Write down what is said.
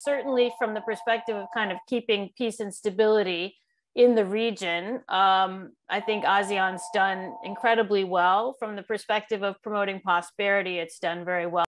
certainly from the perspective of kind of keeping peace and stability in the region. I think ASEAN's done incredibly well. From the perspective of promoting prosperity, it's done very well.